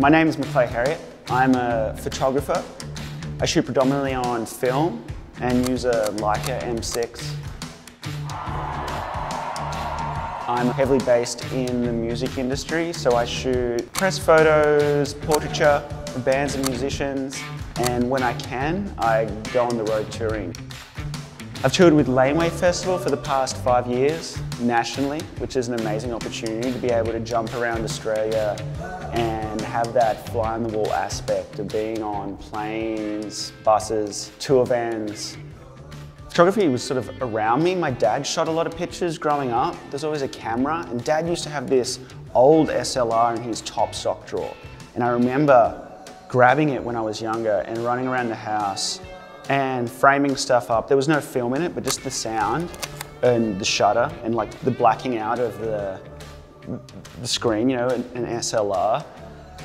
My name is Maclay Heriot. I'm a photographer. I shoot predominantly on film and use a Leica M6. I'm heavily based in the music industry, so I shoot press photos, portraiture, bands and musicians, and when I can, I go on the road touring. I've toured with Laneway Festival for the past 5 years nationally, which is an amazing opportunity to be able to jump around Australia and have that fly on the wall aspect of being on planes, buses, tour vans. Photography was sort of around me. My dad shot a lot of pictures growing up. There's always a camera, and Dad used to have this old SLR in his top sock drawer. And I remember grabbing it when I was younger and running around the house and framing stuff up. There was no film in it, but just the sound and the shutter and like the blacking out of the screen, you know, an SLR.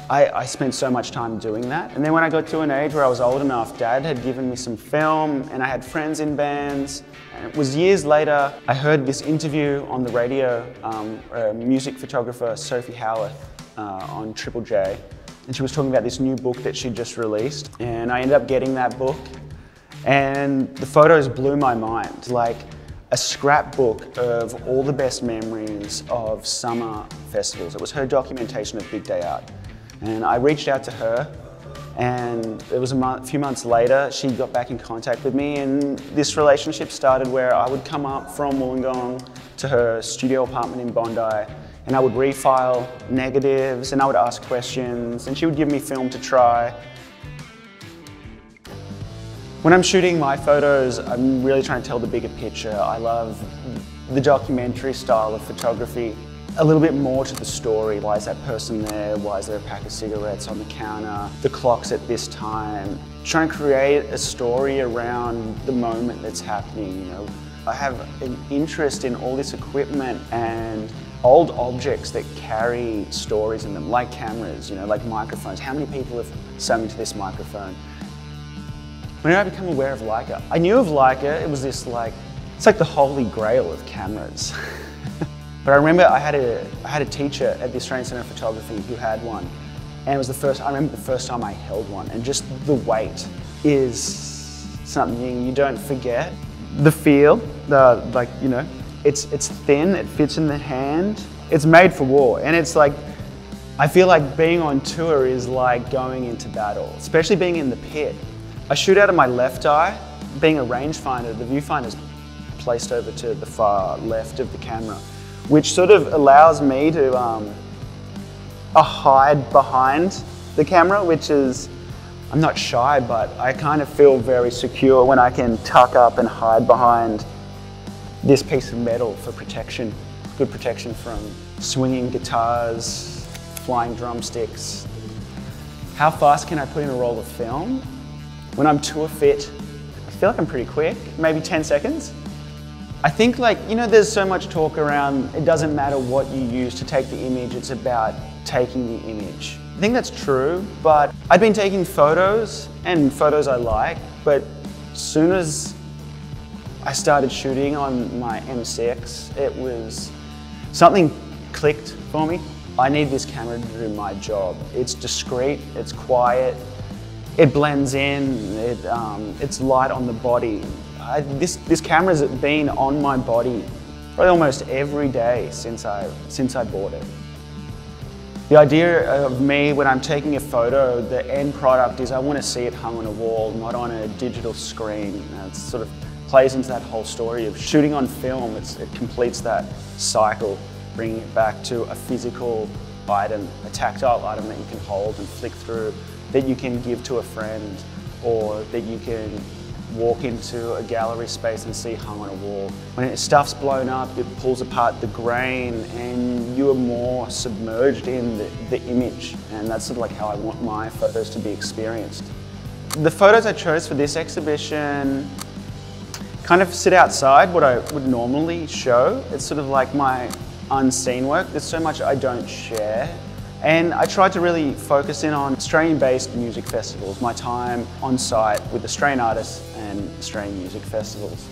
I spent so much time doing that. And then when I got to an age where I was old enough, Dad had given me some film and I had friends in bands. And it was years later, I heard this interview on the radio, a music photographer, Sophie Howarth, on Triple J. And she was talking about this new book that she'd just released. And I ended up getting that book. And the photos blew my mind, like a scrapbook of all the best memories of summer festivals. It was her documentation of Big Day Out. And I reached out to her, and it was a few months later, she got back in contact with me, and this relationship started where I would come up from Wollongong to her studio apartment in Bondi, and I would refile negatives, and I would ask questions, and she would give me film to try. When I'm shooting my photos, I'm really trying to tell the bigger picture. I love the documentary style of photography. A little bit more to the story. Why is that person there? Why is there a pack of cigarettes on the counter? The clock's at this time. Trying to create a story around the moment that's happening, you know. I have an interest in all this equipment and old objects that carry stories in them, like cameras, you know, like microphones. How many people have sung to this microphone? When did I become aware of Leica? I knew of Leica, it was this like, it's like the holy grail of cameras. But I remember I had a teacher at the Australian Centre for Photography who had one, and it was I remember the first time I held one, and just the weight is something you don't forget. The feel, like, you know, it's thin, it fits in the hand, it's made for war, and it's like, I feel like being on tour is like going into battle, especially being in the pit. I shoot out of my left eye. Being a rangefinder, the viewfinder's placed over to the far left of the camera, which sort of allows me to hide behind the camera, which is, I'm not shy, but I kind of feel very secure when I can tuck up and hide behind this piece of metal for protection. Good protection from swinging guitars, flying drumsticks. How fast can I put in a roll of film? When I'm tour fit, I feel like I'm pretty quick, maybe 10 seconds. I think, like, you know, there's so much talk around, it doesn't matter what you use to take the image, it's about taking the image. I think that's true, but I'd been taking photos, and photos I like, but as soon as I started shooting on my M6, it was, something clicked for me. I need this camera to do my job. It's discreet, it's quiet, it blends in, it's light on the body. This camera's been on my body probably almost every day since I bought it. The idea of me when I'm taking a photo, the end product is I want to see it hung on a wall, not on a digital screen. It sort of plays into that whole story of shooting on film. It completes that cycle, bringing it back to a physical item, a tactile item that you can hold and flick through, that you can give to a friend, or that you can walk into a gallery space and see hung on a wall. When stuff's blown up, it pulls apart the grain and you are more submerged in the image, and that's sort of like how I want my photos to be experienced. The photos I chose for this exhibition kind of sit outside what I would normally show. It's sort of like my unseen work. There's so much I don't share. And I tried to really focus in on Australian-based music festivals, my time on site with Australian artists and Australian music festivals.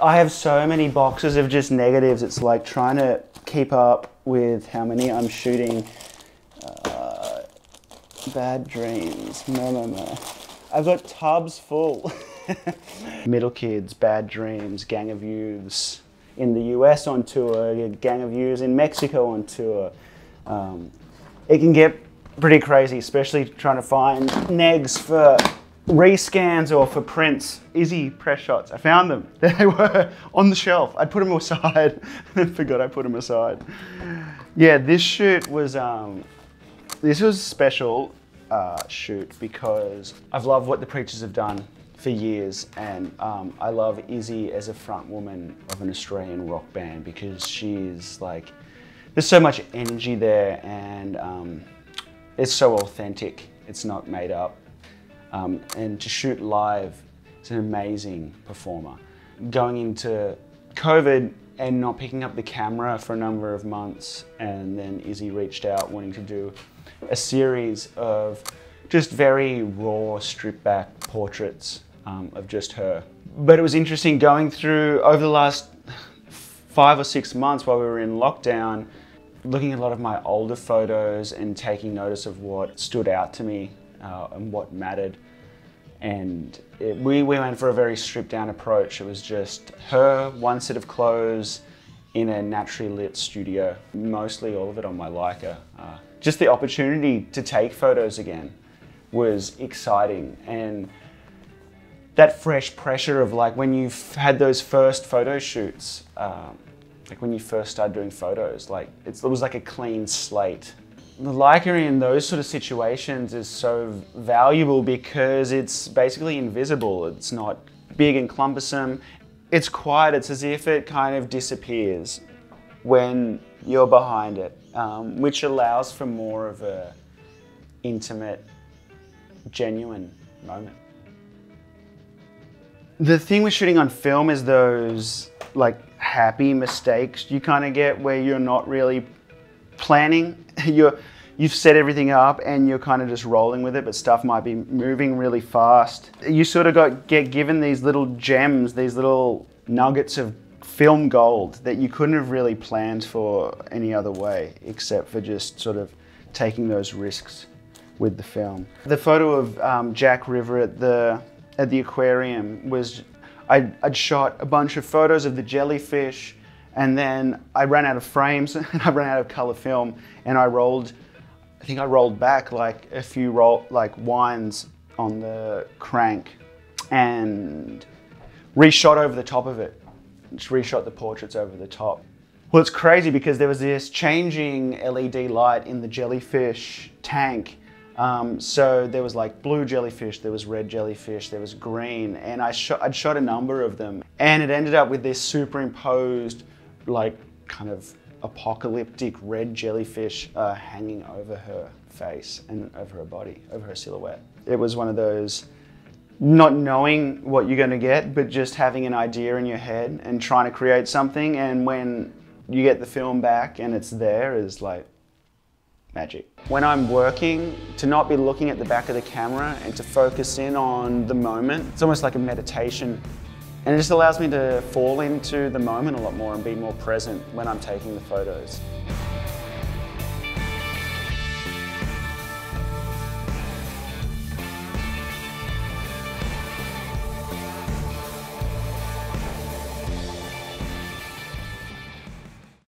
I have so many boxes of just negatives. It's like trying to keep up with how many I'm shooting. Bad dreams. No. I've got tubs full. Middle Kids, Bad Dreams, Gang of Youths in the US on tour, Gang of Youths in Mexico on tour. It can get pretty crazy, especially trying to find negs for rescans or for prints. Izzy press shots, I found them. They were on the shelf. I put them aside. I forgot I put them aside. Yeah, this shoot was, this was a special shoot because I've loved what the Preatures have done for years, and I love Izzy as a front woman of an Australian rock band because she's like, there's so much energy there, and it's so authentic, it's not made up. And to shoot live, it's an amazing performer. Going into COVID and not picking up the camera for a number of months, and then Izzy reached out wanting to do a series of just very raw, stripped back portraits of just her. But it was interesting going through over the last 5 or 6 months while we were in lockdown, looking at a lot of my older photos and taking notice of what stood out to me and what mattered. And we went for a very stripped down approach. It was just her, one set of clothes in a naturally lit studio, mostly all of it on my Leica. Just the opportunity to take photos again was exciting. And that fresh pressure of like when you've had those first photo shoots, like when you first started doing photos, like it was like a clean slate. The Leica in those sort of situations is so valuable because it's basically invisible. It's not big and clumbersome. It's quiet, it's as if it kind of disappears when you're behind it, which allows for more of a intimate, genuine moment. The thing with shooting on film is those like happy mistakes you kind of get where you're not really planning. You've set everything up and you're kind of just rolling with it, but stuff might be moving really fast. You sort of get given these little gems, these little nuggets of film gold that you couldn't have really planned for any other way, except for just sort of taking those risks with the film. The photo of Jack River at the aquarium was, I'd shot a bunch of photos of the jellyfish, and then I ran out of frames and I ran out of color film, and I rolled back like a few winds on the crank and reshot over the top of it. Just reshot the portraits over the top. Well, it's crazy because there was this changing LED light in the jellyfish tank. So there was like blue jellyfish, there was red jellyfish, there was green, and I'd shot a number of them. And it ended up with this superimposed, like kind of apocalyptic red jellyfish hanging over her face and over her body, over her silhouette. It was one of those not knowing what you're going to get, but just having an idea in your head and trying to create something. And when you get the film back and it's there, is like, magic. When I'm working, to not be looking at the back of the camera and to focus in on the moment, it's almost like a meditation. And it just allows me to fall into the moment a lot more and be more present when I'm taking the photos.